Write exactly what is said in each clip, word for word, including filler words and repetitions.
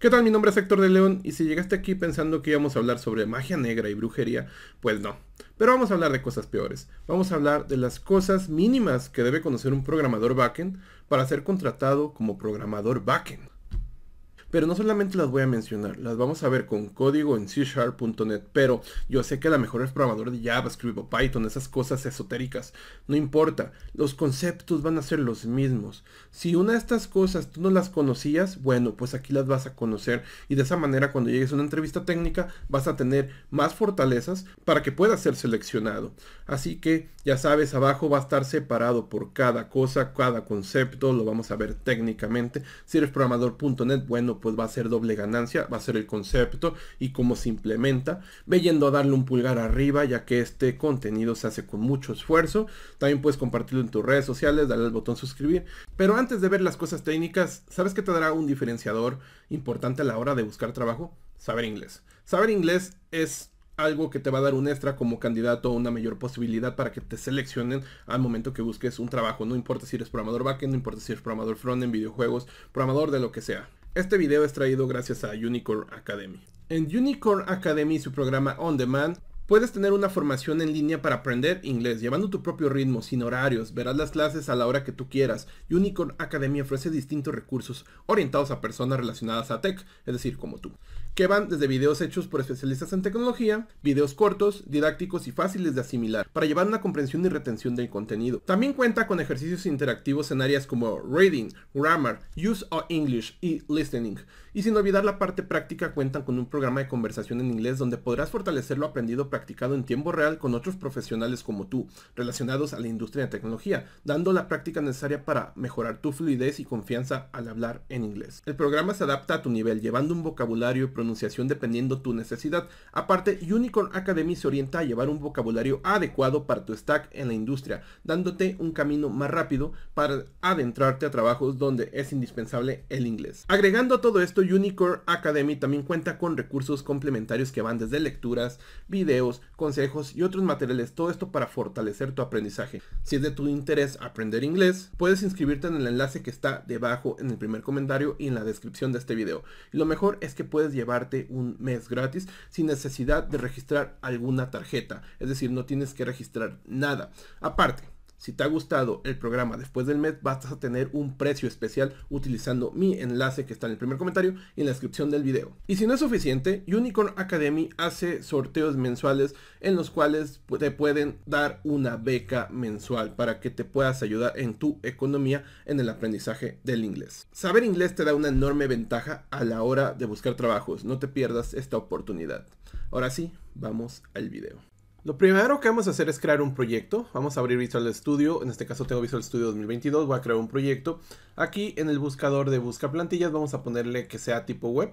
¿Qué tal? Mi nombre es Héctor de León y si llegaste aquí pensando que íbamos a hablar sobre magia negra y brujería, pues no. Pero vamos a hablar de cosas peores. Vamos a hablar de las cosas mínimas que debe conocer un programador backend para ser contratado como programador backend. Pero no solamente las voy a mencionar, las vamos a ver con código en C punto net, pero yo sé que a lo mejor es programador de JavaScript o Python, esas cosas esotéricas. No importa, los conceptos van a ser los mismos. Si una de estas cosas tú no las conocías, bueno, pues aquí las vas a conocer. Y de esa manera, cuando llegues a una entrevista técnica, vas a tener más fortalezas para que puedas ser seleccionado. Así que, ya sabes, abajo va a estar separado por cada cosa, cada concepto, lo vamos a ver técnicamente. Si eres programador punto net, bueno, pues va a ser doble ganancia, va a ser el concepto y cómo se implementa. Ve yendo a darle un pulgar arriba, ya que este contenido se hace con mucho esfuerzo. También puedes compartirlo en tus redes sociales, darle al botón suscribir. Pero antes de ver las cosas técnicas, ¿sabes qué te dará un diferenciador importante a la hora de buscar trabajo? Saber inglés. Saber inglés es algo que te va a dar un extra como candidato, una mayor posibilidad para que te seleccionen al momento que busques un trabajo. No importa si eres programador backend, no importa si eres programador frontend, videojuegos, programador de lo que sea. Este video es traído gracias a Unicorn Academy. En Unicorn Academy, su programa On Demand, puedes tener una formación en línea para aprender inglés, llevando tu propio ritmo, sin horarios. Verás las clases a la hora que tú quieras. Unicorn Academy ofrece distintos recursos orientados a personas relacionadas a tech, es decir, como tú, que van desde videos hechos por especialistas en tecnología, videos cortos, didácticos y fáciles de asimilar, para llevar una comprensión y retención del contenido. También cuenta con ejercicios interactivos en áreas como Reading, Grammar, Use of English y Listening. Y sin olvidar la parte práctica, cuentan con un programa de conversación en inglés donde podrás fortalecer lo aprendido prácticamente practicado en tiempo real con otros profesionales como tú, relacionados a la industria de tecnología, dando la práctica necesaria para mejorar tu fluidez y confianza al hablar en inglés. El programa se adapta a tu nivel, llevando un vocabulario y pronunciación dependiendo tu necesidad. Aparte, Unicorn Academy se orienta a llevar un vocabulario adecuado para tu stack en la industria, dándote un camino más rápido para adentrarte a trabajos donde es indispensable el inglés. Agregando a todo esto, Unicorn Academy también cuenta con recursos complementarios que van desde lecturas, videos, consejos y otros materiales, todo esto para fortalecer tu aprendizaje. Si es de tu interés aprender inglés, puedes inscribirte en el enlace que está debajo en el primer comentario y en la descripción de este video. Y lo mejor es que puedes llevarte un mes gratis sin necesidad de registrar alguna tarjeta, es decir, no tienes que registrar nada. Aparte, si te ha gustado el programa después del mes, vas a tener un precio especial utilizando mi enlace que está en el primer comentario y en la descripción del video. Y si no es suficiente, Unicorn Academy hace sorteos mensuales en los cuales te pueden dar una beca mensual para que te puedas ayudar en tu economía en el aprendizaje del inglés. Saber inglés te da una enorme ventaja a la hora de buscar trabajos. No te pierdas esta oportunidad. Ahora sí, vamos al video. Lo primero que vamos a hacer es crear un proyecto. Vamos a abrir Visual Studio, en este caso tengo Visual Studio dos mil veintidós, voy a crear un proyecto. Aquí en el buscador de busca plantillas vamos a ponerle que sea tipo web.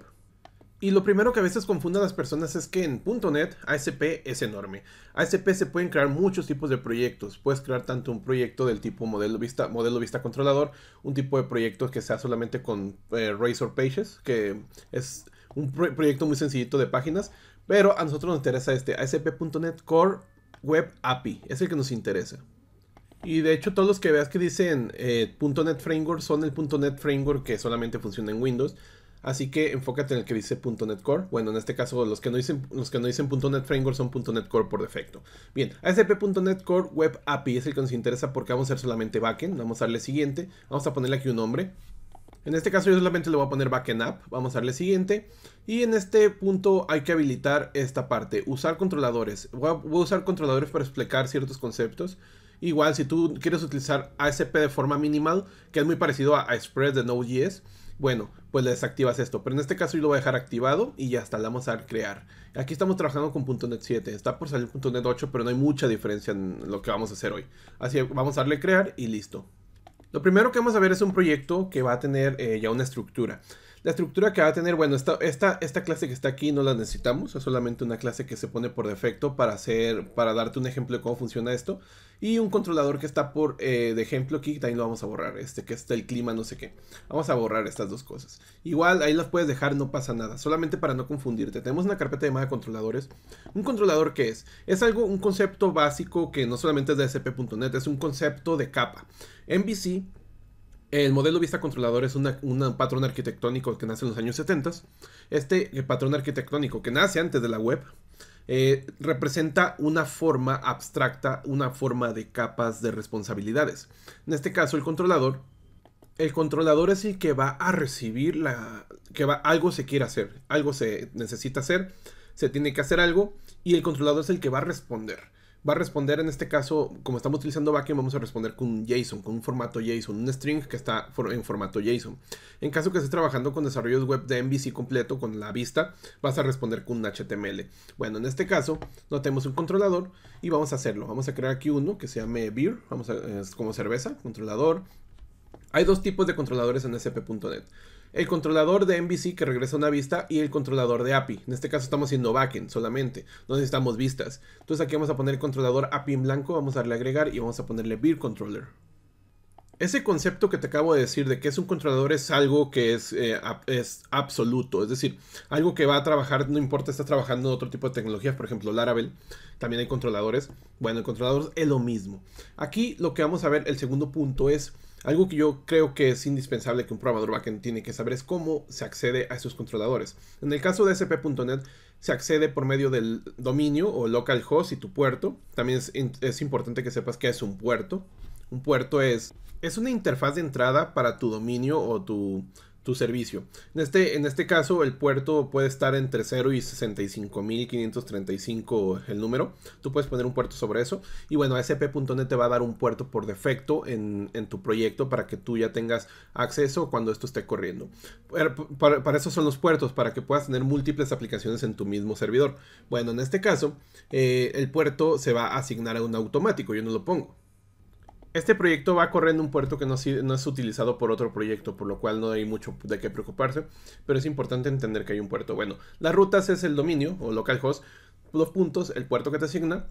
Y lo primero que a veces confunde a las personas es que en punto net A S P es enorme. A S P se pueden crear muchos tipos de proyectos. Puedes crear tanto un proyecto del tipo modelo vista, modelo vista controlador, un tipo de proyecto que sea solamente con eh, Razor Pages, que es un pro- proyecto muy sencillito de páginas. Pero a nosotros nos interesa este A S P punto net Core Web A P I, es el que nos interesa. Y de hecho todos los que veas que dicen eh, punto net Framework son el punto net Framework que solamente funciona en Windows. Así que enfócate en el que dice punto net Core. Bueno, en este caso los que no dicen, los que no dicen punto net Framework son punto net Core por defecto. Bien, A S P punto net Core Web A P I es el que nos interesa porque vamos a hacer solamente backend. Vamos a darle siguiente, vamos a ponerle aquí un nombre. En este caso yo solamente le voy a poner Backend App, vamos a darle siguiente. Y en este punto hay que habilitar esta parte, usar controladores. Voy a, voy a usar controladores para explicar ciertos conceptos. Igual si tú quieres utilizar A S P de forma minimal, que es muy parecido a Express de Node punto J S, bueno, pues le desactivas esto. Pero en este caso yo lo voy a dejar activado y ya está, le vamos a dar crear. Aquí estamos trabajando con punto net siete, está por salir punto net ocho, pero no hay mucha diferencia en lo que vamos a hacer hoy. Así que vamos a darle crear y listo. Lo primero que vamos a ver es un proyecto que va a tener eh, ya una estructura. La estructura que va a tener, bueno, esta, esta, esta clase que está aquí no la necesitamos. Es solamente una clase que se pone por defecto para hacer, para darte un ejemplo de cómo funciona esto. Y un controlador que está por eh, de ejemplo aquí, también lo vamos a borrar. Este que está el clima, no sé qué. Vamos a borrar estas dos cosas. Igual ahí las puedes dejar, no pasa nada. Solamente para no confundirte. Tenemos una carpeta llamada controladores. ¿Un controlador qué es? Es algo, un concepto básico que no solamente es de A S P punto net, es un concepto de capa. M V C El modelo vista controlador es una, un patrón arquitectónico que nace en los años setenta. Este patrón arquitectónico que nace antes de la web eh, representa una forma abstracta, una forma de capas de responsabilidades. En este caso, el controlador, el controlador es el que va a recibir la, que va, algo se quiere hacer, algo se necesita hacer, se tiene que hacer algo y el controlador es el que va a responder. Va a responder en este caso, como estamos utilizando backend, vamos a responder con un JSON, con un formato JSON, un string que está for, en formato JSON. En caso que estés trabajando con desarrollos web de M V C completo, con la vista, vas a responder con un H T M L. Bueno, en este caso, no tenemos un controlador y vamos a hacerlo. Vamos a crear aquí uno que se llame beer, vamos a, es como cerveza, controlador. Hay dos tipos de controladores en A S P punto net. El controlador de M V C que regresa una vista y el controlador de A P I. En este caso estamos haciendo backend solamente, no necesitamos vistas. Entonces aquí vamos a poner el controlador A P I en blanco, vamos a darle a agregar y vamos a ponerle beer controller. Ese concepto que te acabo de decir de que es un controlador es algo que es, eh, es absoluto, es decir, algo que va a trabajar, no importa, estás trabajando en otro tipo de tecnologías, por ejemplo Laravel, también hay controladores. Bueno, el controlador es lo mismo. Aquí lo que vamos a ver, el segundo punto es... algo que yo creo que es indispensable que un programador backend tiene que saber es cómo se accede a esos controladores. En el caso de A S P punto net se accede por medio del dominio o localhost y tu puerto. También es, es importante que sepas qué es un puerto. Un puerto es, es una interfaz de entrada para tu dominio o tu, tu servicio. En este, en este caso el puerto puede estar entre cero y sesenta y cinco mil quinientos treinta y cinco el número. Tú puedes poner un puerto sobre eso. Y bueno, A S P punto net te va a dar un puerto por defecto en, en tu proyecto para que tú ya tengas acceso cuando esto esté corriendo. Para, para, para eso son los puertos, para que puedas tener múltiples aplicaciones en tu mismo servidor. Bueno, en este caso eh, el puerto se va a asignar a un automático, yo no lo pongo. Este proyecto va a correr en un puerto que no, no es utilizado por otro proyecto, por lo cual no hay mucho de qué preocuparse, pero es importante entender que hay un puerto. Bueno, las rutas es el dominio o localhost, los puntos, el puerto que te asigna,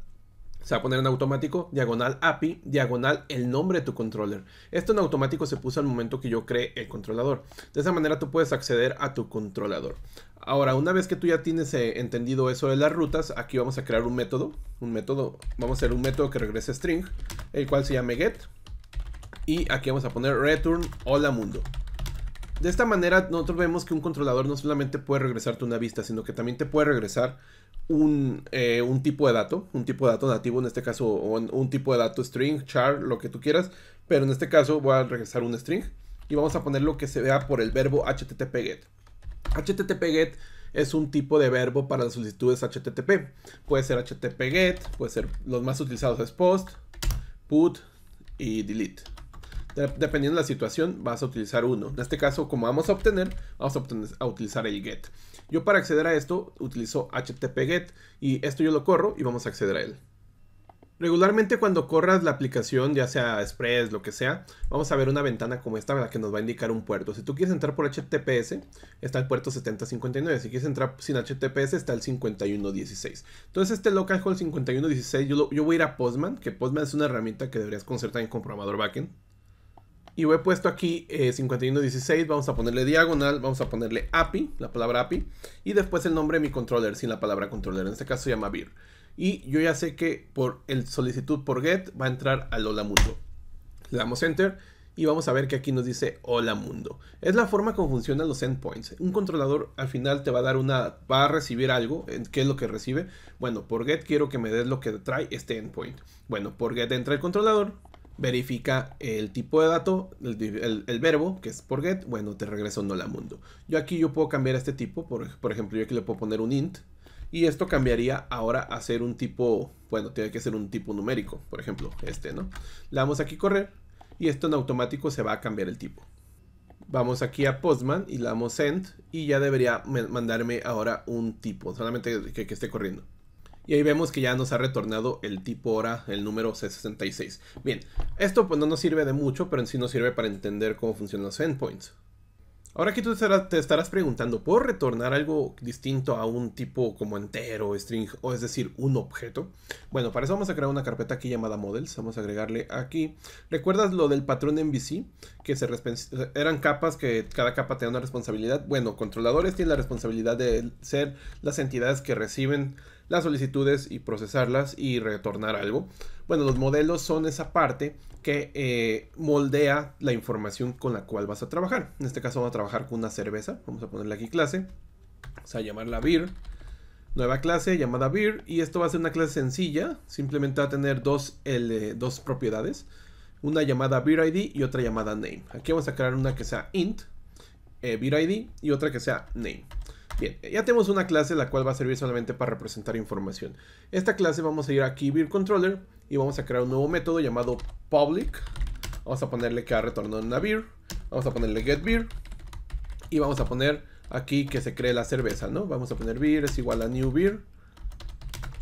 se va a poner en automático, diagonal A P I, diagonal el nombre de tu controller. Esto en automático se puso al momento que yo creé el controlador. De esa manera tú puedes acceder a tu controlador. Ahora, una vez que tú ya tienes eh, entendido eso de las rutas, aquí vamos a crear un método. Un método, vamos a hacer un método que regrese string, el cual se llame get. Y aquí vamos a poner return hola mundo. De esta manera nosotros vemos que un controlador no solamente puede regresarte una vista, sino que también te puede regresar un, eh, un tipo de dato, un tipo de dato nativo en este caso, o un, un tipo de dato string, char, lo que tú quieras, pero en este caso voy a regresar un string y vamos a poner lo que se vea por el verbo H T T P get. H T T P get es un tipo de verbo para las solicitudes H T T P. Puede ser H T T P get, puede ser, los más utilizados es post, put y delete. Dependiendo de la situación, vas a utilizar uno. En este caso, como vamos a obtener, vamos a, obtener, a utilizar el get. Yo para acceder a esto, utilizo H T T P get. Y esto yo lo corro y vamos a acceder a él. Regularmente cuando corras la aplicación, ya sea Express, lo que sea, vamos a ver una ventana como esta, la que nos va a indicar un puerto. Si tú quieres entrar por H T T P S, está el puerto setenta cincuenta y nueve. Si quieres entrar sin H T T P S, está el cincuenta y uno dieciséis. Entonces este localhost cincuenta y uno dieciséis, yo, lo, yo voy a ir a Postman, que Postman es una herramienta que deberías conocer también con programador backend. Y he puesto aquí eh, cincuenta y uno dieciséis, vamos a ponerle diagonal, vamos a ponerle A P I, la palabra A P I, y después el nombre de mi controller, sin la palabra controller, en este caso se llama beer. Y yo ya sé que por el solicitud por get va a entrar al hola mundo. Le damos enter y vamos a ver que aquí nos dice hola mundo. Es la forma como funcionan los endpoints. Un controlador al final te va a dar una, va a recibir algo. ¿Qué es lo que recibe? Bueno, por get quiero que me des lo que trae este endpoint. Bueno, por get entra el controlador. Verifica el tipo de dato, el, el, el verbo, que es por get, bueno, te regresa un hola mundo. Yo aquí yo puedo cambiar este tipo, por, por ejemplo, yo aquí le puedo poner un int, y esto cambiaría ahora a ser un tipo, bueno, tiene que ser un tipo numérico, por ejemplo, este, ¿no? Le damos aquí correr, y esto en automático se va a cambiar el tipo. Vamos aquí a Postman, y le damos send, y ya debería mandarme ahora un tipo, solamente que, que esté corriendo. Y ahí vemos que ya nos ha retornado el tipo ahora, el número C sesenta y seis. Bien, esto pues no nos sirve de mucho, pero en sí nos sirve para entender cómo funcionan los endpoints. Ahora aquí tú te estarás preguntando, ¿puedo retornar algo distinto a un tipo como entero, string, o es decir, un objeto? Bueno, para eso vamos a crear una carpeta aquí llamada models. Vamos a agregarle aquí. ¿Recuerdas lo del patrón M V C? Que se eran capas, que cada capa tenía una responsabilidad. Bueno, controladores tienen la responsabilidad de ser las entidades que reciben las solicitudes y procesarlas y retornar algo. Bueno, los modelos son esa parte que eh, moldea la información con la cual vas a trabajar. En este caso vamos a trabajar con una cerveza. Vamos a ponerle aquí clase. Vamos a llamarla beer. Nueva clase llamada beer. Y esto va a ser una clase sencilla. Simplemente va a tener dos, el, dos propiedades. Una llamada beer I D y otra llamada name. Aquí vamos a crear una que sea int. Eh, beer I D y otra que sea name. Bien, ya tenemos una clase la cual va a servir solamente para representar información. Esta clase vamos a ir aquí beer controller y vamos a crear un nuevo método llamado public. Vamos a ponerle que ha retornado una beer. Vamos a ponerle get beer y vamos a poner aquí que se cree la cerveza, ¿no? Vamos a poner beer es igual a new beer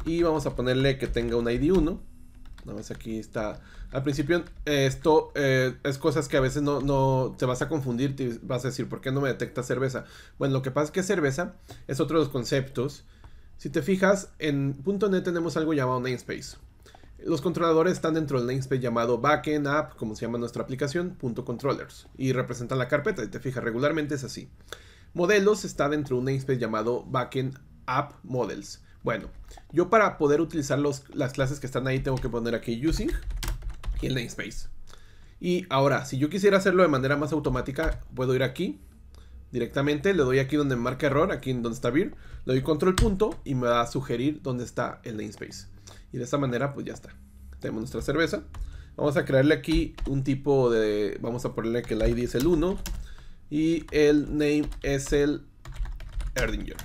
y vamos a ponerle que tenga un I D uno. Nada más aquí está. Al principio eh, esto eh, es cosas que a veces no, no te vas a confundir. Te vas a decir, ¿por qué no me detecta cerveza? Bueno, lo que pasa es que cerveza es otro de los conceptos. Si te fijas, en punto net tenemos algo llamado namespace. Los controladores están dentro del namespace llamado backend app, como se llama nuestra aplicación, punto .controllers. Y representan la carpeta. Y te fijas, regularmente es así. Modelos está dentro de un namespace llamado backend app models. Bueno, yo para poder utilizar los, las clases que están ahí tengo que poner aquí using y el namespace. Y ahora, si yo quisiera hacerlo de manera más automática, puedo ir aquí directamente, le doy aquí donde marca error, aquí en donde está beer, le doy control punto y me va a sugerir dónde está el namespace. Y de esta manera pues ya está. Tenemos nuestra cerveza. Vamos a crearle aquí un tipo de, vamos a ponerle que el I D es el uno y el name es el Erdinger.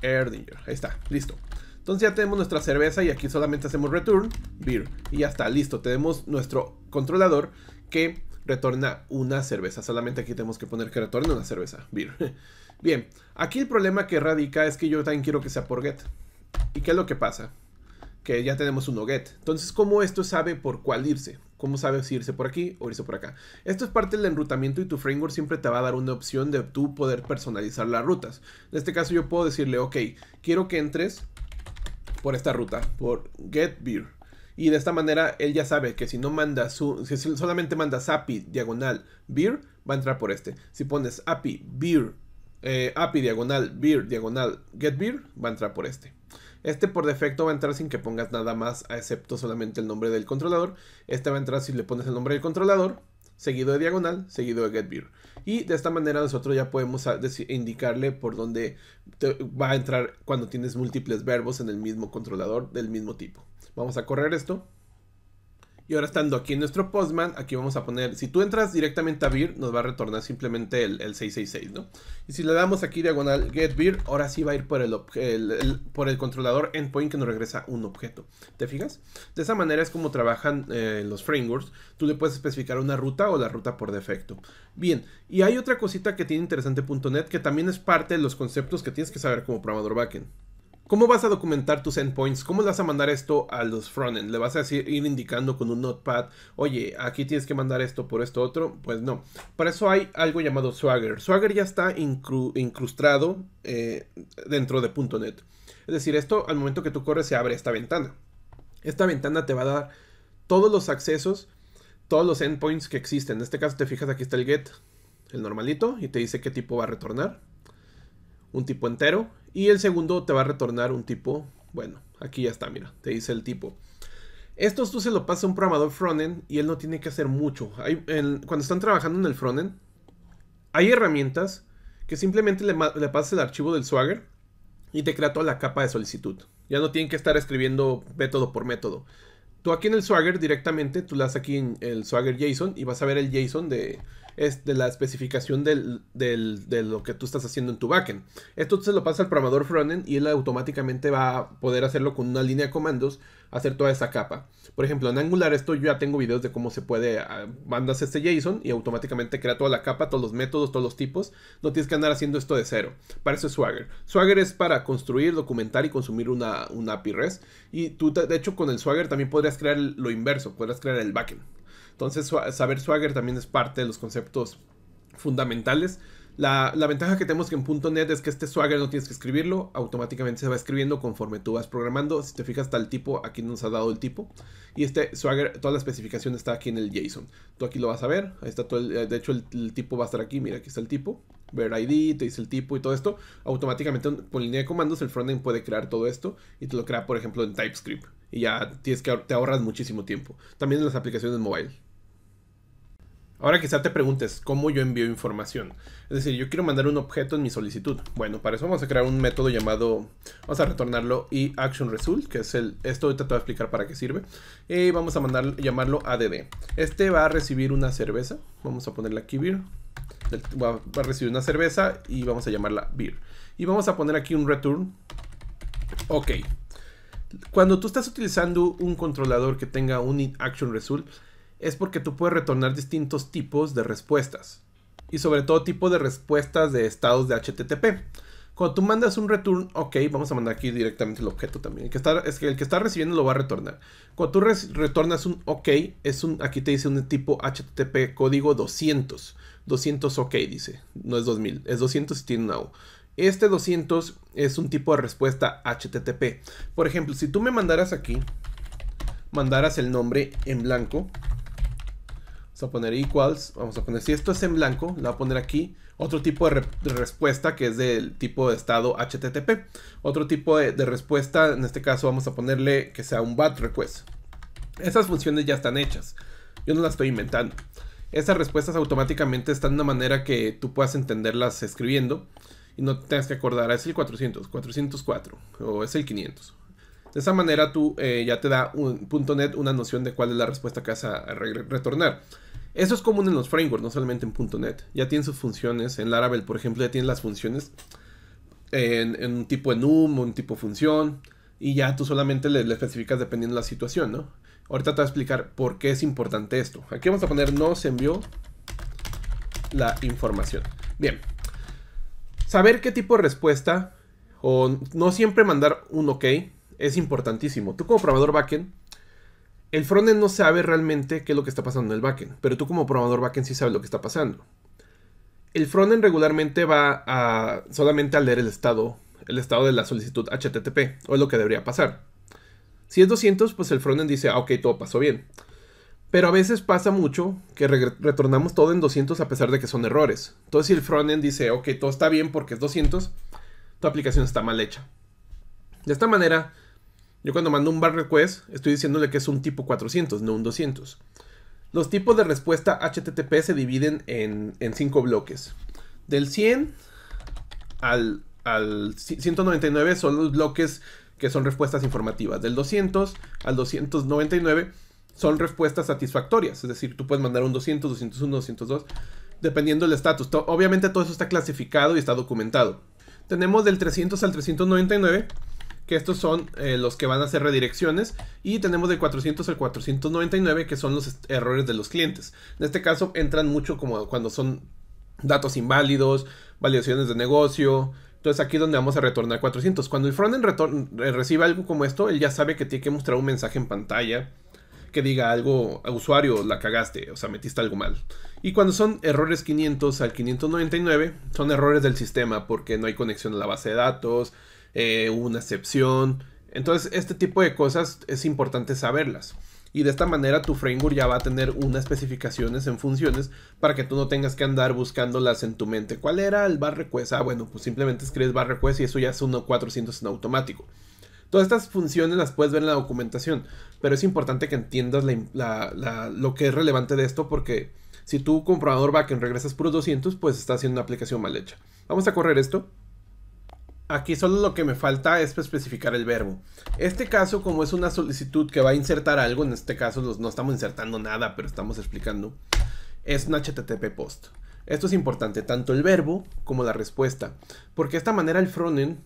Erdinger, ahí está, listo. Entonces ya tenemos nuestra cerveza y aquí solamente hacemos return beer y ya está, listo. Tenemos nuestro controlador que retorna una cerveza. Solamente aquí tenemos que poner que retorne una cerveza beer. Bien, aquí el problema que radica es que yo también quiero que sea por get. ¿Y qué es lo que pasa? Que ya tenemos uno get. Entonces, ¿cómo esto sabe por cuál irse? ¿Cómo sabe si irse por aquí o irse por acá? Esto es parte del enrutamiento y tu framework siempre te va a dar una opción de tú poder personalizar las rutas. En este caso yo puedo decirle, ok, quiero que entres por esta ruta, por get beer. Y de esta manera él ya sabe que si no manda su, si solamente mandas A P I diagonal beer, va a entrar por este. Si pones A P I beer, eh, A P I diagonal beer diagonal get beer, va a entrar por este. Este por defecto va a entrar sin que pongas nada más, excepto solamente el nombre del controlador. Este va a entrar si le pones el nombre del controlador, seguido de diagonal, seguido de get beer. Y de esta manera nosotros ya podemos indicarle por dónde te va a entrar cuando tienes múltiples verbos en el mismo controlador del mismo tipo. Vamos a correr esto. Y ahora estando aquí en nuestro Postman, aquí vamos a poner, si tú entras directamente a beer, nos va a retornar simplemente el, el seis seis seis, ¿no? Y si le damos aquí diagonal get beer, ahora sí va a ir por el, el, el, por el controlador endpoint que nos regresa un objeto. ¿Te fijas? De esa manera es como trabajan eh, los frameworks. Tú le puedes especificar una ruta o la ruta por defecto. Bien, y hay otra cosita que tiene interesante punto net, que también es parte de los conceptos que tienes que saber como programador backend. ¿Cómo vas a documentar tus endpoints? ¿Cómo le vas a mandar esto a los frontend? ¿Le vas a decir, ir indicando con un notepad? Oye, aquí tienes que mandar esto por esto otro. Pues no. Para eso hay algo llamado Swagger. Swagger ya está incru incrustado eh, dentro de punto net. Es decir, esto al momento que tú corres se abre esta ventana. Esta ventana te va a dar todos los accesos, todos los endpoints que existen. En este caso te fijas, aquí está el get, el normalito, y te dice qué tipo va a retornar. Un tipo entero. Y el segundo te va a retornar un tipo, bueno, aquí ya está, mira, te dice el tipo. Esto tú se lo pasas a un programador frontend y él no tiene que hacer mucho. Hay, en, cuando están trabajando en el frontend, hay herramientas que simplemente le, le pasas el archivo del Swagger y te crea toda la capa de solicitud. Ya no tienen que estar escribiendo método por método. Tú aquí en el Swagger directamente, tú le das aquí en el Swagger JSON y vas a ver el JSON de... es de la especificación del, del, de lo que tú estás haciendo en tu backend. Esto se lo pasa al programador frontend y él automáticamente va a poder hacerlo con una línea de comandos, hacer toda esa capa. Por ejemplo, en Angular esto yo ya tengo videos de cómo se puede, mandas este JSON y automáticamente crea toda la capa, todos los métodos, todos los tipos. No tienes que andar haciendo esto de cero. Para eso es Swagger. Swagger es para construir, documentar y consumir una, una A P I REST. Y tú, de hecho, con el Swagger también podrías crear lo inverso, podrías crear el backend. Entonces, saber Swagger también es parte de los conceptos fundamentales. La, la ventaja que tenemos que en punto net es que este Swagger no tienes que escribirlo. Automáticamente se va escribiendo conforme tú vas programando. Si te fijas, está el tipo. Aquí nos ha dado el tipo. Y este Swagger, toda la especificación está aquí en el JSON. Tú aquí lo vas a ver. Ahí está todo el, de hecho, el, el tipo va a estar aquí. Mira, aquí está el tipo. beer I D, te dice el tipo y todo esto. Automáticamente, por línea de comandos, el frontend puede crear todo esto. Y te lo crea, por ejemplo, en TypeScript. y ya tienes que, te ahorras muchísimo tiempo. También en las aplicaciones mobile. Ahora quizá te preguntes, ¿cómo yo envío información? Es decir, yo quiero mandar un objeto en mi solicitud. Bueno, para eso vamos a crear un método llamado, vamos a retornarlo IActionResult, que es el, esto ahorita te voy a explicar para qué sirve. Y vamos a mandar, llamarlo A D D. Este va a recibir una cerveza, vamos a ponerle aquí beer. Va a recibir una cerveza y vamos a llamarla beer. Y vamos a poner aquí un return. Ok. Cuando tú estás utilizando un controlador que tenga un IActionResult, es porque tú puedes retornar distintos tipos de respuestas. Y sobre todo tipo de respuestas de estados de H T T P. Cuando tú mandas un return, ok, vamos a mandar aquí directamente el objeto también. El que está, es que el que está recibiendo lo va a retornar. Cuando tú re retornas un ok, es un, aquí te dice un tipo H T T P código doscientos. doscientos ok dice, no es dos mil, es doscientos y tiene una O. Este doscientos es un tipo de respuesta H T T P. Por ejemplo, si tú me mandaras aquí, mandaras el nombre en blanco. Vamos a poner equals, vamos a poner, si esto es en blanco, la voy a poner aquí, otro tipo de, re de respuesta que es del tipo de estado H T T P. Otro tipo de, de respuesta, en este caso vamos a ponerle que sea un B A T request. Esas funciones ya están hechas, yo no las estoy inventando. Esas respuestas automáticamente están de una manera que tú puedas entenderlas escribiendo y no tengas que acordar, es el cuatrocientos, cuatrocientos cuatro o es el quinientos. De esa manera tú eh, ya te da un punto net una noción de cuál es la respuesta que vas a re retornar. Eso es común en los frameworks, no solamente en punto net. Ya tienen sus funciones. En Laravel, por ejemplo, ya tienen las funciones en, en un tipo enum, un tipo función. Y ya tú solamente le, le especificas dependiendo de la situación, ¿no? Ahorita te voy a explicar por qué es importante esto. Aquí vamos a poner nos envió la información. Bien. Saber qué tipo de respuesta, o no siempre mandar un ok, es importantísimo. Tú como programador backend, el frontend no sabe realmente qué es lo que está pasando en el backend, pero tú como programador backend sí sabes lo que está pasando. El frontend regularmente va a solamente a leer el estado, el estado de la solicitud H T T P, o es lo que debería pasar. Si es doscientos, pues el frontend dice, ah, ok, todo pasó bien. Pero a veces pasa mucho que re retornamos todo en doscientos a pesar de que son errores. Entonces si el frontend dice, ok, todo está bien porque es doscientos, tu aplicación está mal hecha. De esta manera, yo cuando mando un bar request, estoy diciéndole que es un tipo cuatrocientos, no un doscientos. Los tipos de respuesta H T T P se dividen en, en cinco bloques. Del cien al, al ciento noventa y nueve son los bloques que son respuestas informativas. Del doscientos al doscientos noventa y nueve son respuestas satisfactorias. Es decir, tú puedes mandar un doscientos, doscientos uno, doscientos dos, dependiendo del estatus. Obviamente todo eso está clasificado y está documentado. Tenemos del trescientos al trescientos noventa y nueve... que estos son eh, los que van a hacer redirecciones, y tenemos de cuatrocientos al cuatrocientos noventa y nueve que son los errores de los clientes. En este caso entran mucho como cuando son datos inválidos, validaciones de negocio. Entonces aquí es donde vamos a retornar cuatrocientos. Cuando el frontend eh, recibe algo como esto, él ya sabe que tiene que mostrar un mensaje en pantalla que diga algo a usuario, la cagaste, o sea, metiste algo mal. Y cuando son errores quinientos al quinientos noventa y nueve son errores del sistema porque no hay conexión a la base de datos, Eh, una excepción. Entonces este tipo de cosas es importante saberlas, y de esta manera tu framework ya va a tener unas especificaciones en funciones para que tú no tengas que andar buscándolas en tu mente. ¿Cuál era el bar request? Ah, bueno, pues simplemente escribes bar request y eso ya es un cuatrocientos en automático. Todas estas funciones las puedes ver en la documentación, pero es importante que entiendas la, la, la, lo que es relevante de esto, porque si tú como programador backend regresas puros doscientos, pues está haciendo una aplicación mal hecha. Vamos a correr esto. Aquí solo lo que me falta es especificar el verbo. Este caso, como es una solicitud que va a insertar algo, en este caso los, no estamos insertando nada, pero estamos explicando, es un H T T P post. Esto es importante, tanto el verbo como la respuesta, porque de esta manera el frontend,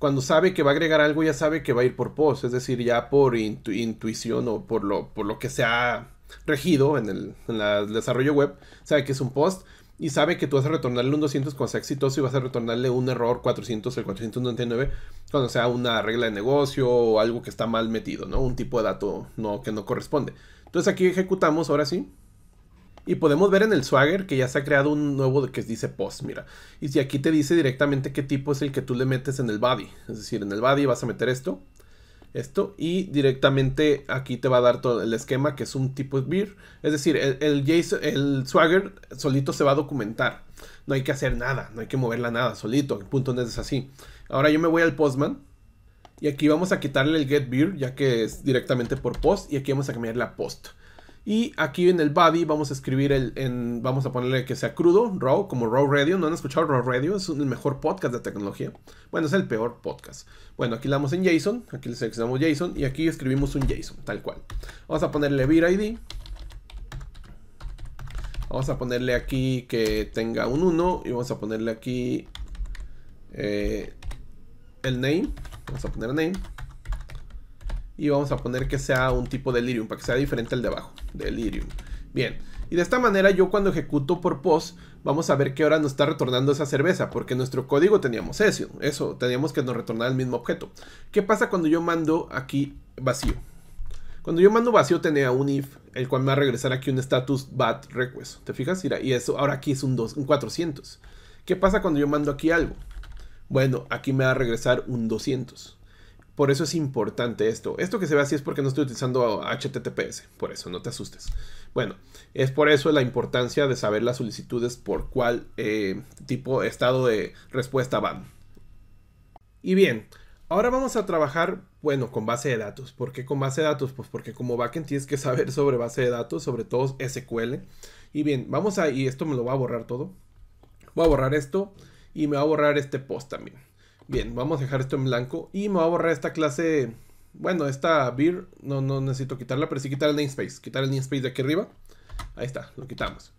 cuando sabe que va a agregar algo, ya sabe que va a ir por post, es decir, ya por intu intuición o por lo, por lo que se ha regido en el, en la, el desarrollo web, sabe que es un post. Y sabe que tú vas a retornarle un doscientos cuando sea exitoso, y vas a retornarle un error cuatrocientos, el cuatrocientos noventa y nueve, cuando sea una regla de negocio o algo que está mal metido, ¿no? Un tipo de dato no, que no corresponde. Entonces aquí ejecutamos, ahora sí. Y podemos ver en el Swagger que ya se ha creado un nuevo que dice post, mira. Y si aquí te dice directamente qué tipo es el que tú le metes en el body. Es decir, en el body vas a meter esto, esto, y directamente aquí te va a dar todo el esquema que es un tipo de beer. Es decir, el, el, JSON, el Swagger solito se va a documentar. No hay que hacer nada, no hay que moverla nada, solito. El punto .NET es así. Ahora yo me voy al Postman Y aquí vamos a quitarle el getView, ya que es directamente por post. Y aquí vamos a cambiarle a post. Y aquí en el body vamos a escribir el... En, vamos a ponerle que sea crudo, raw, como Raw Radio. ¿No han escuchado Raw Radio? Es el mejor podcast de tecnología. Bueno, es el peor podcast. Bueno, aquí le damos en JSON. Aquí le seleccionamos JSON. Y aquí escribimos un JSON, tal cual. Vamos a ponerle vir I D. Vamos a ponerle aquí que tenga un uno. Y vamos a ponerle aquí eh, el name. Vamos a poner name. Y vamos a poner que sea un tipo de delirium, para que sea diferente al de abajo. Delirium. Bien. Y de esta manera yo cuando ejecuto por post, vamos a ver que ahora nos está retornando esa cerveza, porque en nuestro código teníamos eso. Eso, teníamos que nos retornar el mismo objeto. ¿Qué pasa cuando yo mando aquí vacío? Cuando yo mando vacío tenía un if, el cual me va a regresar aquí un status bad request. ¿Te fijas? Y eso ahora aquí es un, dos, un cuatrocientos. ¿Qué pasa cuando yo mando aquí algo? Bueno, aquí me va a regresar un doscientos. Por eso es importante esto. Esto que se ve así es porque no estoy utilizando H T T P S. Por eso, no te asustes. Bueno, es por eso la importancia de saber las solicitudes por cuál eh, tipo, estado de respuesta van. Y bien, ahora vamos a trabajar, bueno, con base de datos. ¿Por qué con base de datos? Pues porque como backend tienes que saber sobre base de datos, sobre todo S Q L. Y bien, vamos a... Y esto me lo voy a borrar todo. Voy a borrar esto. Y me va a borrar este post también. Bien, vamos a dejar esto en blanco. Y me va a borrar esta clase... Bueno, esta beer... No, no necesito quitarla, pero sí quitar el namespace. Quitar el namespace de aquí arriba. Ahí está, lo quitamos.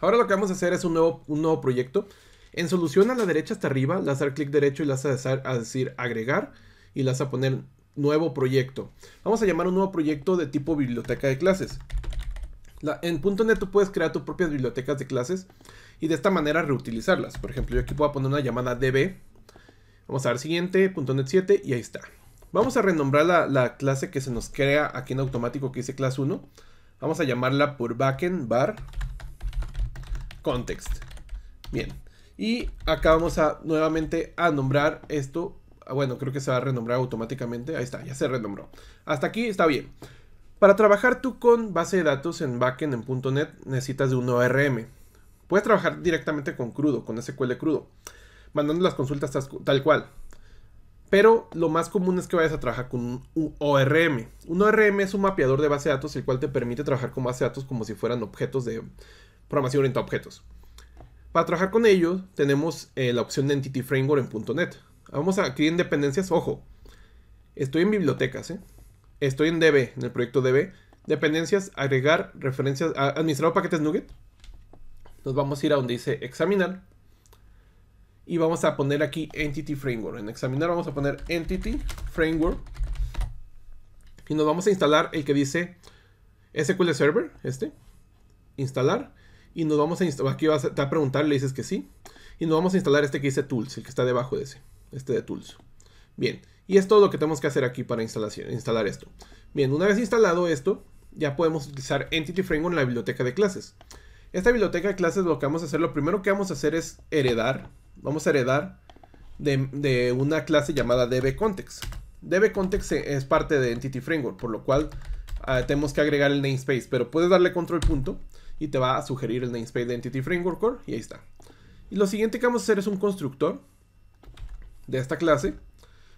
Ahora lo que vamos a hacer es un nuevo, un nuevo proyecto. En solución a la derecha hasta arriba, le vas a dar clic derecho y le vas a decir agregar. Y le vas a poner nuevo proyecto. Vamos a llamar un nuevo proyecto de tipo biblioteca de clases. La, en punto net tú puedes crear tus propias bibliotecas de clases y de esta manera reutilizarlas. Por ejemplo, yo aquí puedo poner una llamada db. Vamos a dar siguiente, punto net siete y ahí está. Vamos a renombrar la, la clase que se nos crea aquí en automático que dice clase uno. Vamos a llamarla por backend bar context. Bien. Y acá vamos a nuevamente a nombrar esto. Bueno, creo que se va a renombrar automáticamente. Ahí está, ya se renombró. Hasta aquí está bien. Para trabajar tú con base de datos en backend en punto net necesitas de un O R M. Puedes trabajar directamente con crudo, con S Q L crudo, mandando las consultas tal cual. Pero lo más común es que vayas a trabajar con un O R M. Un O R M es un mapeador de base de datos, el cual te permite trabajar con base de datos como si fueran objetos de programación orientada a objetos. Para trabajar con ellos tenemos eh, la opción de Entity Framework en punto net. Vamos aquí en dependencias, ojo, estoy en bibliotecas, ¿eh? Estoy en D B, en el proyecto D B. Dependencias, agregar, referencias, a, administrador paquetes NuGet. Nos vamos a ir a donde dice examinar. Y vamos a poner aquí Entity Framework. En examinar vamos a poner Entity Framework. Y nos vamos a instalar el que dice S Q L Server. Este. Instalar. Y nos vamos a instalar. Aquí vas a, te va a preguntar, le dices que sí. Y nos vamos a instalar este que dice Tools, el que está debajo de ese. Este de Tools. Bien. Y es todo lo que tenemos que hacer aquí para instalación, instalar esto. Bien, una vez instalado esto, ya podemos utilizar Entity Framework en la biblioteca de clases. Esta biblioteca de clases lo que vamos a hacer, lo primero que vamos a hacer es heredar. Vamos a heredar de, de una clase llamada dbContext. dbContext es parte de Entity Framework, por lo cual uh, tenemos que agregar el namespace. Pero puedes darle control punto y te va a sugerir el namespace de Entity Framework Core y ahí está. Y lo siguiente que vamos a hacer es un constructor de esta clase.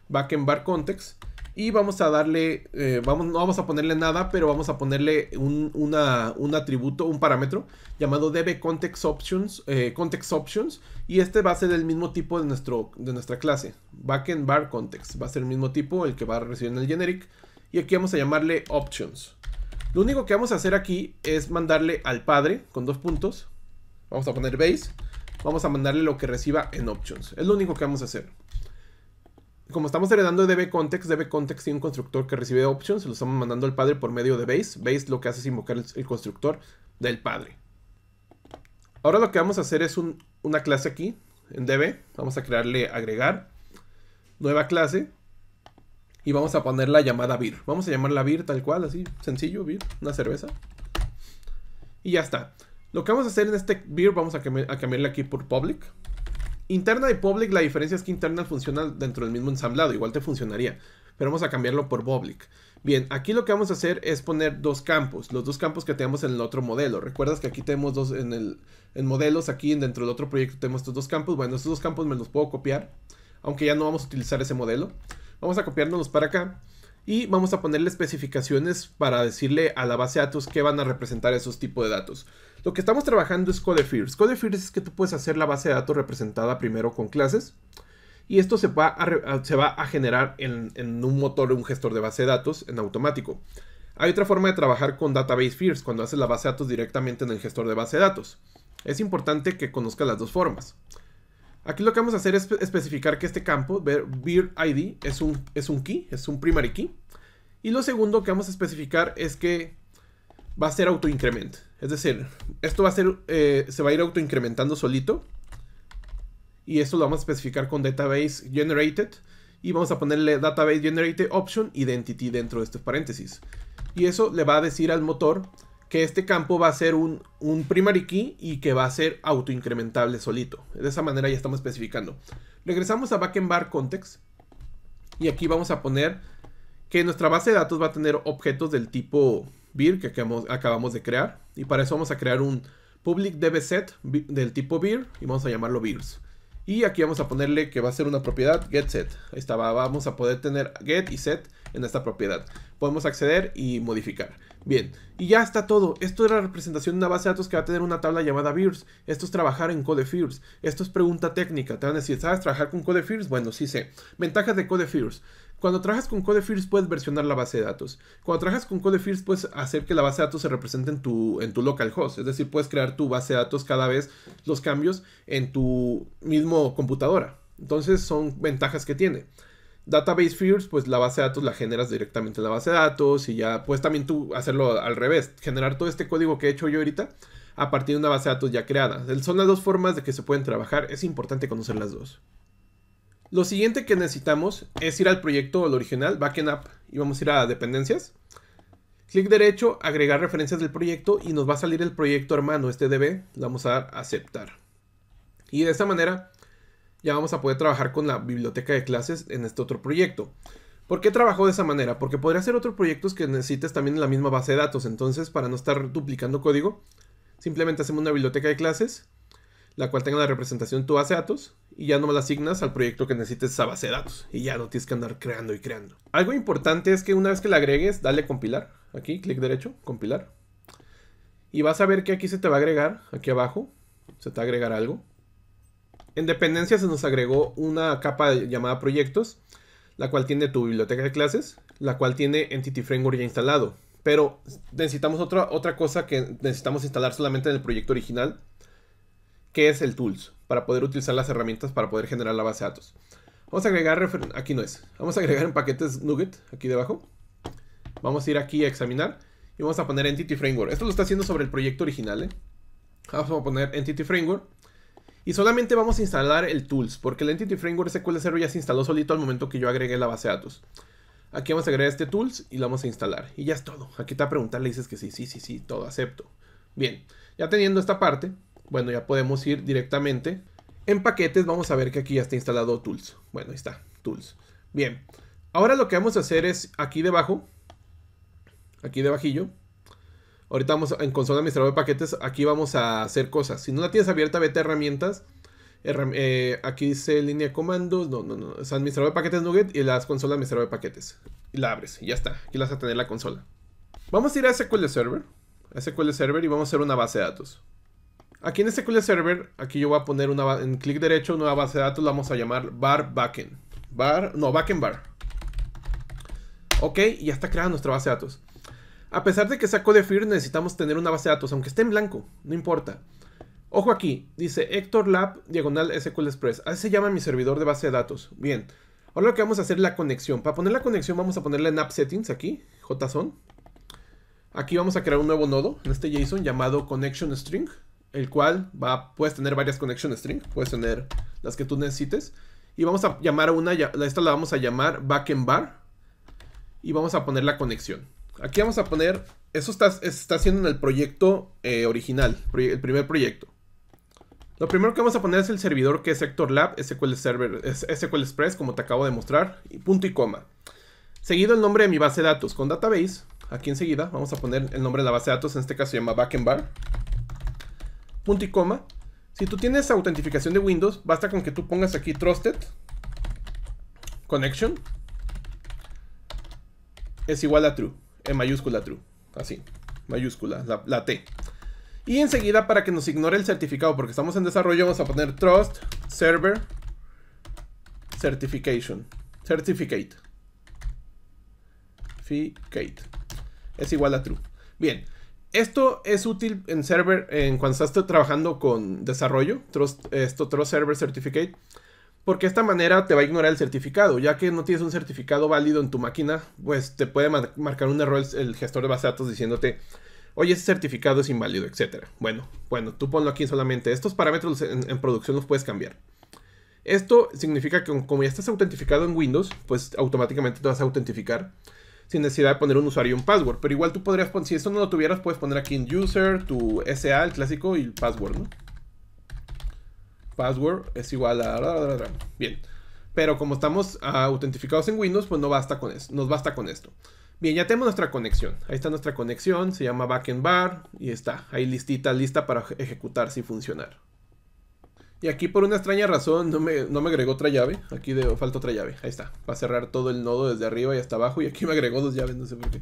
Backend bar context y vamos a darle, eh, vamos, no vamos a ponerle nada, pero vamos a ponerle un, una, un atributo, un parámetro llamado dbContextOptions, eh, contextOptions, y este va a ser del mismo tipo de, nuestro, de nuestra clase, backend bar context, va a ser el mismo tipo, el que va a recibir en el generic, y aquí vamos a llamarle options. Lo único que vamos a hacer aquí es mandarle al padre con dos puntos, vamos a poner base, vamos a mandarle lo que reciba en options, es lo único que vamos a hacer. Como estamos heredando de dbContext, dbContext tiene un constructor que recibe options, se lo estamos mandando al padre por medio de base. Base lo que hace es invocar el, el constructor del padre. Ahora lo que vamos a hacer es un, una clase aquí, en db, vamos a crearle agregar, nueva clase, y vamos a poner la llamada beer. Vamos a llamarla beer tal cual, así, sencillo, beer, una cerveza. Y ya está. Lo que vamos a hacer en este beer, vamos a, cambi- a cambiarle aquí por public. Interna y public, la diferencia es que internal funciona dentro del mismo ensamblado, igual te funcionaría, pero vamos a cambiarlo por public. Bien, aquí lo que vamos a hacer es poner dos campos, los dos campos que tenemos en el otro modelo. Recuerdas que aquí tenemos dos en el en modelos, aquí dentro del otro proyecto tenemos estos dos campos. Bueno, estos dos campos me los puedo copiar, aunque ya no vamos a utilizar ese modelo. Vamos a copiárnoslos para acá y vamos a ponerle especificaciones para decirle a la base de datos qué van a representar esos tipos de datos. Lo que estamos trabajando es Code First. Code First es que tú puedes hacer la base de datos representada primero con clases. Y esto se va a, se va a generar en, en un motor, un gestor de base de datos en automático. Hay otra forma de trabajar con Database First, cuando haces la base de datos directamente en el gestor de base de datos. Es importante que conozcas las dos formas. Aquí lo que vamos a hacer es especificar que este campo, vir I D, es un, es un key, es un primary key. Y lo segundo que vamos a especificar es que va a ser autoincrement. Es decir, esto va a ser, eh, se va a ir autoincrementando solito. Y esto lo vamos a especificar con Database Generated. Y vamos a ponerle Database Generated Option Identity dentro de estos paréntesis. Y eso le va a decir al motor que este campo va a ser un, un primary key y que va a ser autoincrementable solito. De esa manera ya estamos especificando. Regresamos a dbContext y aquí vamos a poner que nuestra base de datos va a tener objetos del tipo vir que acabamos de crear. Y para eso vamos a crear un public dbSet del tipo vir y vamos a llamarlo virs. Y aquí vamos a ponerle que va a ser una propiedad getSet. Ahí está, vamos a poder tener get y set en esta propiedad. Podemos acceder y modificar. Bien, y ya está todo. Esto es la representación de una base de datos que va a tener una tabla llamada virs. Esto es trabajar en Code First. Esto es pregunta técnica. Te van a decir, ¿sabes trabajar con Code First? Bueno, sí sé. Ventajas de Code First. Cuando trabajas con Code First puedes versionar la base de datos. Cuando trabajas con Code First puedes hacer que la base de datos se represente en tu, en tu localhost. Es decir, puedes crear tu base de datos cada vez los cambios en tu mismo computadora. Entonces son ventajas que tiene. Database First, pues la base de datos la generas directamente en la base de datos. Y ya puedes también tú hacerlo al revés. Generar todo este código que he hecho yo ahorita a partir de una base de datos ya creada. Son las dos formas de que se pueden trabajar. Es importante conocer las dos. Lo siguiente que necesitamos es ir al proyecto, el original, Backend App, y vamos a ir a Dependencias. Clic derecho, agregar referencias del proyecto y nos va a salir el proyecto hermano, este D B. Le vamos a dar Aceptar. Y de esta manera ya vamos a poder trabajar con la biblioteca de clases en este otro proyecto. ¿Por qué trabajo de esa manera? Porque podría ser otros proyectos que necesites también en la misma base de datos. Entonces, para no estar duplicando código, simplemente hacemos una biblioteca de clases, la cual tenga la representación de tu base de datos, y ya no la asignas al proyecto que necesites esa base de datos, y ya no tienes que andar creando y creando. Algo importante es que una vez que la agregues, dale compilar, aquí, clic derecho, compilar, y vas a ver que aquí se te va a agregar, aquí abajo, se te va a agregar algo. En dependencias se nos agregó una capa llamada proyectos, la cual tiene tu biblioteca de clases, la cual tiene Entity Framework ya instalado, pero necesitamos otra, otra cosa que necesitamos instalar solamente en el proyecto original, que es el tools, para poder utilizar las herramientas para poder generar la base de datos. Vamos a agregar, aquí no es, vamos a agregar en paquetes NuGet, aquí debajo. Vamos a ir aquí a examinar y vamos a poner Entity Framework. Esto lo está haciendo sobre el proyecto original, ¿eh? Vamos a poner Entity Framework y solamente vamos a instalar el tools, porque el Entity Framework S Q L Server ya se instaló solito al momento que yo agregué la base de datos. Aquí vamos a agregar este tools y lo vamos a instalar y ya es todo. Aquí te va a preguntar, le dices que sí, sí, sí, sí, todo, acepto. Bien, ya teniendo esta parte, bueno, ya podemos ir directamente. En paquetes vamos a ver que aquí ya está instalado Tools. Bueno, ahí está, Tools. Bien, ahora lo que vamos a hacer es aquí debajo, aquí debajillo. Ahorita vamos a, en consola administrador de paquetes, aquí vamos a hacer cosas. Si no la tienes abierta, vete a herramientas. Herram eh, aquí dice línea de comandos, no, no, no. Es administrador de paquetes NuGet y las consola administrador de paquetes. Y la abres y ya está, aquí las vas a tener la consola. Vamos a ir a S Q L Server, a S Q L Server y vamos a hacer una base de datos. Aquí en S Q L Server, aquí yo voy a poner una, en clic derecho, nueva base de datos, la vamos a llamar bar backend. Bar, no, backend bar. Ok, y ya está creada nuestra base de datos. A pesar de que sea Code First, necesitamos tener una base de datos, aunque esté en blanco, no importa. Ojo aquí, dice Héctor Lab, diagonal S Q L Express. Así se llama mi servidor de base de datos. Bien, ahora lo que vamos a hacer es la conexión. Para poner la conexión, vamos a ponerle en App Settings aquí, JSON. Aquí vamos a crear un nuevo nodo, en este JSON llamado Connection String. El cual va, puedes tener varias connection string, puedes tener las que tú necesites. Y vamos a llamar a una, esta la vamos a llamar backend bar. Y vamos a poner la conexión. Aquí vamos a poner, eso está, está haciendo en el proyecto eh, original, el primer proyecto. Lo primero que vamos a poner es el servidor que es Héctor Lab, S Q L Server, S Q L Express, como te acabo de mostrar, y punto y coma. Seguido el nombre de mi base de datos con database. Aquí enseguida vamos a poner el nombre de la base de datos, en este caso se llama backend bar. Punto y coma. Si tú tienes autentificación de Windows, basta con que tú pongas aquí Trusted Connection es igual a true, en mayúscula true, así, mayúscula, la, la T. Y enseguida, para que nos ignore el certificado, porque estamos en desarrollo, vamos a poner trust server certification, certificate, certificate, es igual a true. Bien, esto es útil en server, en cuando estás trabajando con desarrollo, trust, esto trust server certificate, porque de esta manera te va a ignorar el certificado, ya que no tienes un certificado válido en tu máquina, pues te puede mar marcar un error el gestor de base de datos diciéndote, oye, ese certificado es inválido, etcétera. Bueno, bueno, tú ponlo aquí solamente. Estos parámetros en, en producción los puedes cambiar. Esto significa que como ya estás autentificado en Windows, pues automáticamente te vas a autentificar sin necesidad de poner un usuario y un password. Pero igual tú podrías poner, si esto no lo tuvieras, puedes poner aquí en user, tu S A, el clásico, y el password, ¿no? Password es igual a... Bien. Pero como estamos uh, autentificados en Windows, pues no basta con eso. Nos basta con esto. Bien, ya tenemos nuestra conexión. Ahí está nuestra conexión, se llama backend bar y está ahí listita, lista para ejecutarse y funcionar. Y aquí por una extraña razón no me, no me agregó otra llave. Aquí de, falta otra llave, ahí está. Va a cerrar todo el nodo desde arriba y hasta abajo y aquí me agregó dos llaves, no sé por qué.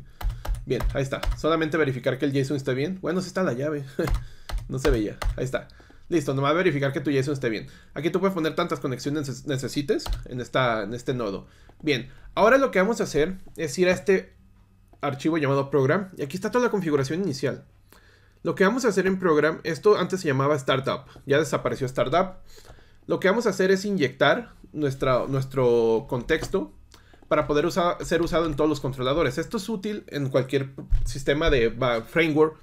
Bien, ahí está. Solamente verificar que el JSON esté bien. Bueno, sí está la llave. No se veía, ahí está. Listo, nomás verificar que tu JSON esté bien. Aquí tú puedes poner tantas conexiones necesites en, esta, en este nodo. Bien, ahora lo que vamos a hacer es ir a este... archivo llamado program, y aquí está toda la configuración inicial. Lo que vamos a hacer en program, esto antes se llamaba startup, ya desapareció startup. Lo que vamos a hacer es inyectar nuestra, nuestro contexto para poder usa, ser usado en todos los controladores. Esto es útil en cualquier sistema de framework.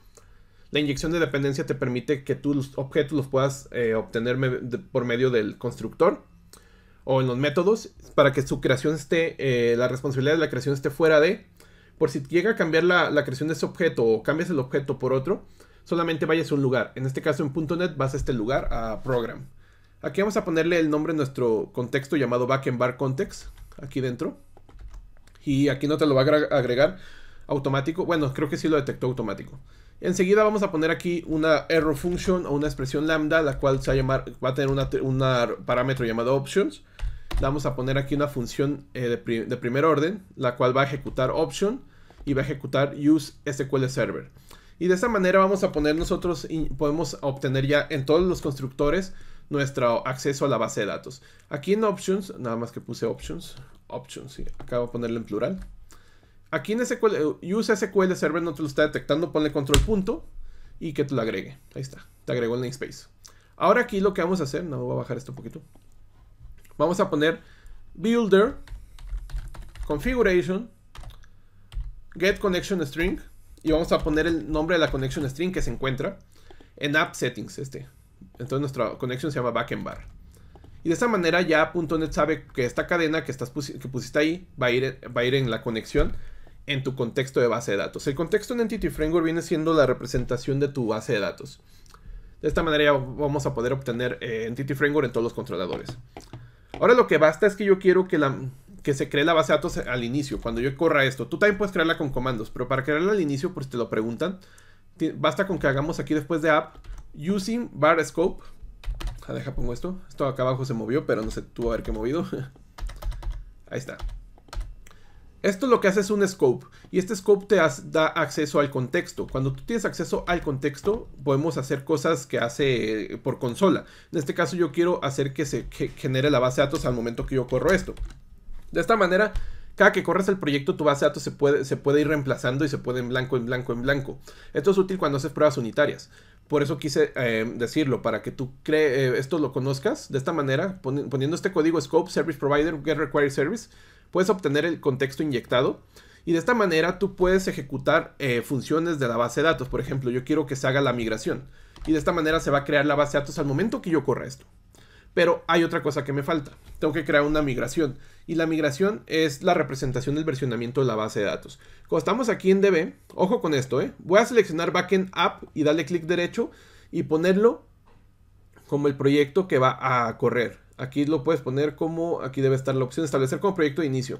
La inyección de dependencia te permite que tú los objetos los puedas eh, obtener me, de, por medio del constructor o en los métodos, para que su creación esté, eh, la responsabilidad de la creación esté fuera de. Por si llega a cambiar la, la creación de ese objeto o cambias el objeto por otro, solamente vayas a un lugar. En este caso en punto net vas a este lugar, a program. Aquí vamos a ponerle el nombre de nuestro contexto llamado backend bar context, aquí dentro. Y aquí no te lo va a agregar automático. Bueno, creo que sí lo detectó automático. Enseguida vamos a poner aquí una error function o una expresión lambda, la cual se va a, llamar, va a tener un parámetro llamado options. Vamos a poner aquí una función eh, de, pri de primer orden, la cual va a ejecutar option y va a ejecutar use S Q L Server. Y de esa manera vamos a poner nosotros, podemos obtener ya en todos los constructores nuestro acceso a la base de datos. Aquí en options, nada más que puse options, options, sí, acá voy a ponerle en plural. Aquí en S Q L, use S Q L Server no te lo está detectando, ponle control punto y que te lo agregue. Ahí está, te agregó el namespace. Ahora aquí lo que vamos a hacer, no, voy a bajar esto un poquito. Vamos a poner builder, configuration, get connection string. Y vamos a poner el nombre de la connection string que se encuentra en app settings. Este. Entonces nuestra connection se llama backend bar. Y de esta manera ya punto net sabe que esta cadena que, estás pusi que pusiste ahí va a, ir, va a ir en la conexión en tu contexto de base de datos. El contexto en Entity Framework viene siendo la representación de tu base de datos. De esta manera ya vamos a poder obtener eh, Entity Framework en todos los controladores. Ahora lo que basta es que yo quiero que, la, que se cree la base de datos al inicio, cuando yo corra esto. Tú también puedes crearla con comandos, pero para crearla al inicio, por si te lo preguntan, basta con que hagamos aquí después de app, using bar scope. Ah, deja, pongo esto. Esto acá abajo se movió, pero no sé, tú a ver qué movido. Ahí está. Esto lo que hace es un scope, y este scope te da acceso al contexto. Cuando tú tienes acceso al contexto, podemos hacer cosas que hace por consola. En este caso yo quiero hacer que se genere la base de datos al momento que yo corro esto. De esta manera, cada que corres el proyecto, tu base de datos se puede, se puede ir reemplazando y se puede en blanco, en blanco, en blanco. Esto es útil cuando haces pruebas unitarias. Por eso quise eh, decirlo, para que tú cree, eh, esto lo conozcas. De esta manera, poni poniendo este código scope, service provider, get required service, puedes obtener el contexto inyectado y de esta manera tú puedes ejecutar eh, funciones de la base de datos. Por ejemplo, yo quiero que se haga la migración y de esta manera se va a crear la base de datos al momento que yo corra esto. Pero hay otra cosa que me falta. Tengo que crear una migración y la migración es la representación del versionamiento de la base de datos. Cuando estamos aquí en D B, ojo con esto, ¿eh? Voy a seleccionar Backend App y darle clic derecho y ponerlo como el proyecto que va a correr. Aquí lo puedes poner como, aquí debe estar la opción establecer como proyecto de inicio.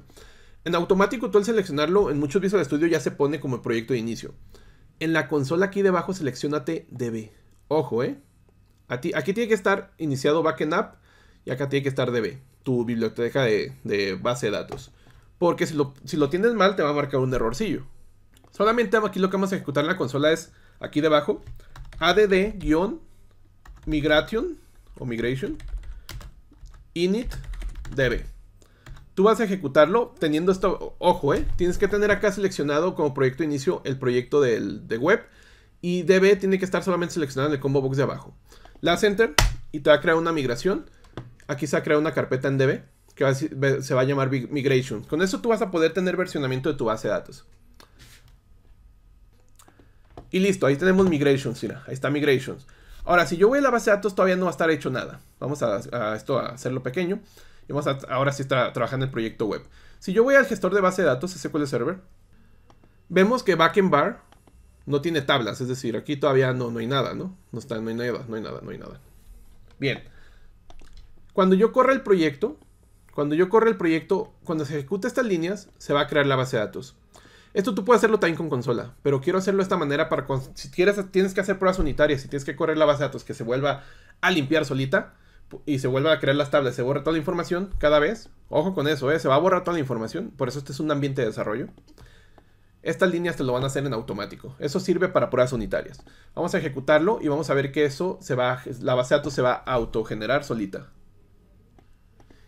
En automático tú al seleccionarlo, en muchos Visual Studio ya se pone como proyecto de inicio. En la consola aquí debajo seleccionate D B. Ojo, eh. Aquí, aquí tiene que estar iniciado Backend App y acá tiene que estar D B, tu biblioteca de, de base de datos. porque si lo, si lo tienes mal te va a marcar un errorcillo. Solamente aquí lo que vamos a ejecutar en la consola es, aquí debajo, add-migration o migration init-db. Tú vas a ejecutarlo teniendo esto, ojo, eh, tienes que tener acá seleccionado como proyecto inicio el proyecto del, de web, y db tiene que estar solamente seleccionado en el combo box de abajo. Le das enter y te va a crear una migración. Aquí se va a crear una carpeta en db que va a, se va a llamar migration. Con eso tú vas a poder tener versionamiento de tu base de datos. Y listo, ahí tenemos migrations, mira, ahí está migrations. Ahora, si yo voy a la base de datos todavía no va a estar hecho nada. Vamos a, a esto a hacerlo pequeño. Y vamos a, ahora sí está trabajando el proyecto web. Si yo voy al gestor de base de datos, S Q L Server, vemos que backend bar no tiene tablas, es decir, aquí todavía no, no hay nada, ¿no? No está, no hay nada, no hay nada, no hay nada. Bien. Cuando yo corra el proyecto, cuando yo corra el proyecto, cuando se ejecute estas líneas, se va a crear la base de datos. Esto tú puedes hacerlo también con consola, pero quiero hacerlo de esta manera para cuando, si quieres, tienes que hacer pruebas unitarias, si tienes que correr la base de datos, que se vuelva a limpiar solita y se vuelva a crear las tablas, se borra toda la información cada vez. Ojo con eso, ¿eh? Se va a borrar toda la información, por eso este es un ambiente de desarrollo. Estas líneas te lo van a hacer en automático. Eso sirve para pruebas unitarias. Vamos a ejecutarlo y vamos a ver que eso se va, la base de datos se va a autogenerar solita.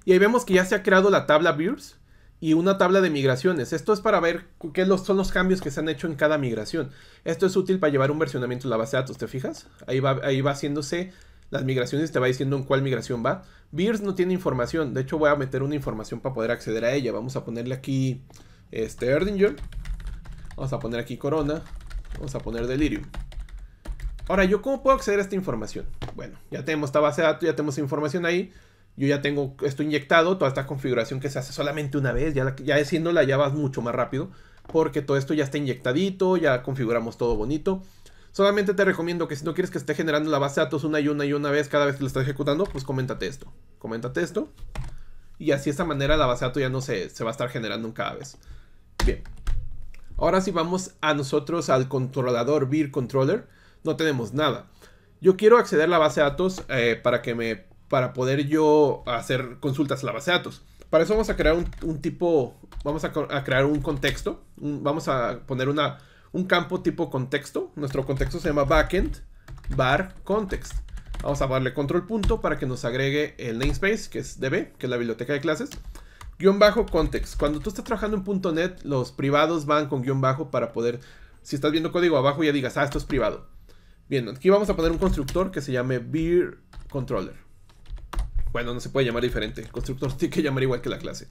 Y ahí vemos que ya se ha creado la tabla views y una tabla de migraciones. Esto es para ver qué son los cambios que se han hecho en cada migración. Esto es útil para llevar un versionamiento de la base de datos, ¿te fijas? Ahí va, ahí va haciéndose las migraciones, te va diciendo en cuál migración va. Beers no tiene información, de hecho voy a meter una información para poder acceder a ella. Vamos a ponerle aquí este Erdinger, vamos a poner aquí Corona, vamos a poner Delirium. Ahora, ¿yo cómo puedo acceder a esta información? Bueno, ya tenemos esta base de datos, ya tenemos información ahí. Yo ya tengo esto inyectado, toda esta configuración que se hace solamente una vez, ya, ya haciéndola ya vas mucho más rápido, porque todo esto ya está inyectadito, ya configuramos todo bonito. Solamente te recomiendo que si no quieres que esté generando la base de datos una y una y una vez cada vez que lo estás ejecutando, pues coméntate esto, coméntate esto, y así de esta manera la base de datos ya no se, se va a estar generando cada vez. Bien, ahora sí vamos a nosotros al controlador beer controller, no tenemos nada. Yo quiero acceder a la base de datos eh, para que me... para poder yo hacer consultas a la base de datos. Para eso vamos a crear un, un tipo, vamos a, a crear un contexto, un, vamos a poner una, un campo tipo contexto. Nuestro contexto se llama backend bar context. Vamos a darle control punto para que nos agregue el namespace, que es db, que es la biblioteca de clases, guión bajo context. Cuando tú estás trabajando en .NET, los privados van con guión bajo para poder, si estás viendo código abajo ya digas, ah, esto es privado. Bien, aquí vamos a poner un constructor que se llame beer controller. Bueno, no se puede llamar diferente. El constructor tiene que llamar igual que la clase.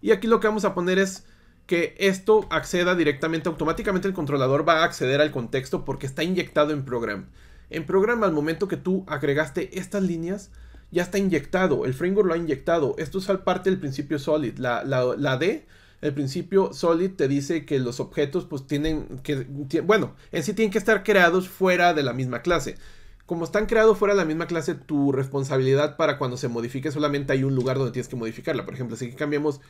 Y aquí lo que vamos a poner es que esto acceda directamente, automáticamente el controlador va a acceder al contexto porque está inyectado en program. En program, al momento que tú agregaste estas líneas, ya está inyectado. El framework lo ha inyectado. Esto es parte del principio SOLID. La, la, la D, el principio SOLID te dice que los objetos pues tienen que... Bueno, en sí tienen que estar creados fuera de la misma clase. Como están creados fuera de la misma clase, tu responsabilidad para cuando se modifique, solamente hay un lugar donde tienes que modificarla. Por ejemplo, si cambiamos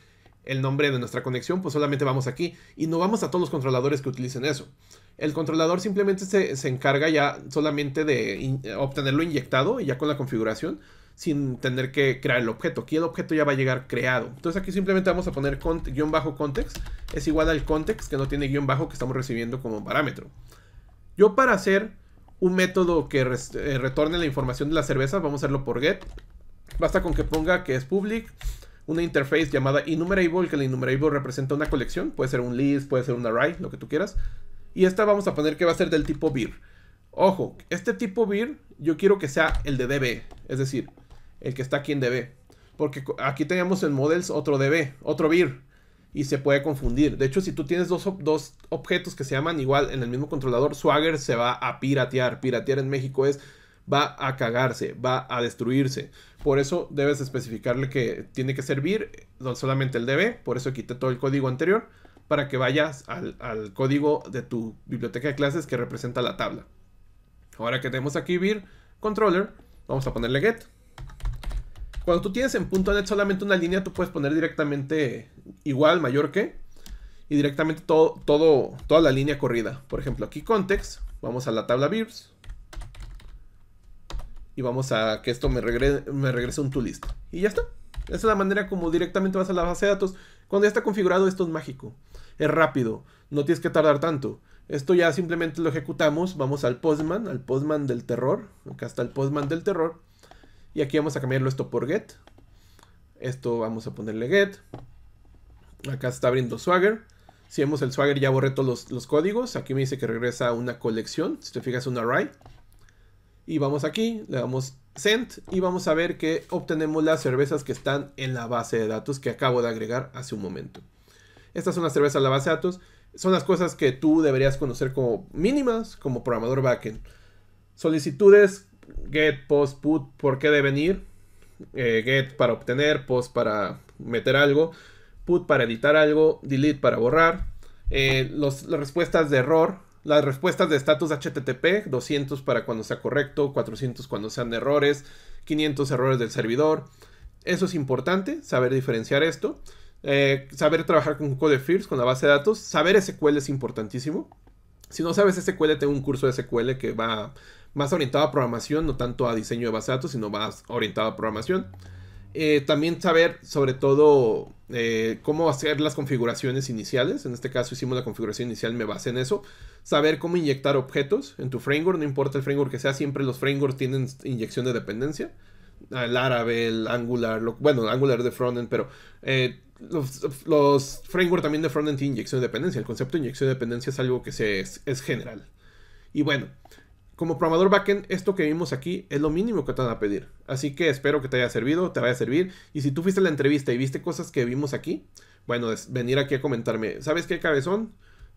el nombre de nuestra conexión, pues solamente vamos aquí y no vamos a todos los controladores que utilicen eso. El controlador simplemente se, se encarga ya solamente de in, obtenerlo inyectado y ya con la configuración sin tener que crear el objeto. Aquí el objeto ya va a llegar creado. Entonces aquí simplemente vamos a poner cont- guión bajo context es igual al context que no tiene guión bajo que estamos recibiendo como parámetro. Yo para hacer... un método que re retorne la información de las cervezas, vamos a hacerlo por get. Basta con que ponga que es public, una interface llamada IEnumerable, que la IEnumerable representa una colección, puede ser un list, puede ser un array, lo que tú quieras. Y esta vamos a poner que va a ser del tipo beer. Ojo, este tipo beer yo quiero que sea el de db, es decir, el que está aquí en db. Porque aquí teníamos en models otro db, otro beer, y se puede confundir. De hecho, si tú tienes dos, dos objetos que se llaman igual en el mismo controlador, Swagger se va a piratear. Piratear en México es, va a cagarse, va a destruirse. Por eso debes especificarle que tiene que servir solamente el db. Por eso quité todo el código anterior para que vayas al, al código de tu biblioteca de clases que representa la tabla. Ahora que tenemos aquí beer controller, vamos a ponerle get. Cuando tú tienes en .NET solamente una línea, tú puedes poner directamente igual, mayor que, y directamente todo, todo, toda la línea corrida. Por ejemplo, aquí context, vamos a la tabla beers, y vamos a que esto me regrese, me regrese un toList. Y ya está. Esa es la manera como directamente vas a la base de datos. Cuando ya está configurado, esto es mágico. Es rápido, no tienes que tardar tanto. Esto ya simplemente lo ejecutamos. Vamos al Postman, al Postman del terror. Acá está el Postman del terror. Y aquí vamos a cambiarlo esto por get. Esto vamos a ponerle get. Acá se está abriendo Swagger. Si vemos el Swagger, ya borré todos los, los códigos. Aquí me dice que regresa una colección. Si te fijas, un array. Y vamos aquí, le damos send. Y vamos a ver que obtenemos las cervezas que están en la base de datos que acabo de agregar hace un momento. Estas son las cervezas en la base de datos. Son las cosas que tú deberías conocer como mínimas, como programador backend. Solicitudes, get, post, put, por qué deben ir. Eh, get para obtener, post para meter algo, put para editar algo, delete para borrar. Eh, los, las respuestas de error, las respuestas de status H T T P, doscientos para cuando sea correcto, cuatrocientos cuando sean errores, quinientos errores del servidor. Eso es importante, saber diferenciar esto. Eh, saber trabajar con Code First, con la base de datos. Saber S Q L es importantísimo. Si no sabes S Q L, tengo un curso de S Q L que va más orientado a programación, no tanto a diseño de base de datos, sino más orientado a programación. Eh, también saber, sobre todo, eh, cómo hacer las configuraciones iniciales. En este caso hicimos la configuración inicial, me basé en eso. Saber cómo inyectar objetos en tu framework, no importa el framework que sea, siempre los frameworks tienen inyección de dependencia. Laravel, Angular, lo, bueno, Angular de frontend, pero... Eh, Los, los frameworks también de frontend y inyección de dependencia. El concepto de inyección de dependencia es algo que se, es, es general. Y bueno, como programador backend, esto que vimos aquí es lo mínimo que te van a pedir. Así que espero que te haya servido, te vaya a servir. Y si tú fuiste a la entrevista y viste cosas que vimos aquí, bueno, es venir aquí a comentarme, ¿sabes qué, cabezón?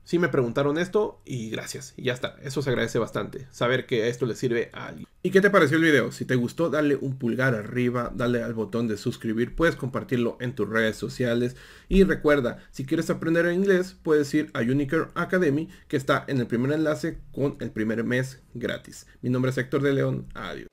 Sí me preguntaron esto y gracias. Y ya está, eso se agradece bastante. Saber que esto le sirve a alguien. ¿Y qué te pareció el video? Si te gustó, dale un pulgar arriba, dale al botón de suscribir, puedes compartirlo en tus redes sociales. Y recuerda, si quieres aprender inglés, puedes ir a Unicorn Academy, que está en el primer enlace con el primer mes gratis. Mi nombre es Héctor de León, adiós.